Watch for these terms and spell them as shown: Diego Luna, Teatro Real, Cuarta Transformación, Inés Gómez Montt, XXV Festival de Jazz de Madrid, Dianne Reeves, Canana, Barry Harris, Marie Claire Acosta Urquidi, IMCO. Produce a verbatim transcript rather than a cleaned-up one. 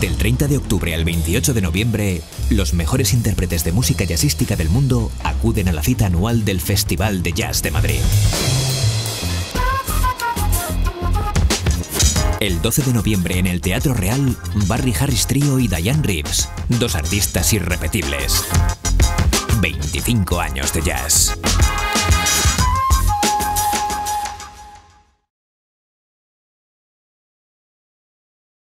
Del treinta de octubre al veintiocho de noviembre, los mejores intérpretes de música jazzística del mundo acuden a la cita anual del Festival de Jazz de Madrid. El doce de noviembre, en el Teatro Real, Barry Harris Trío y Dianne Reeves, dos artistas irrepetibles. veinticinco años de jazz.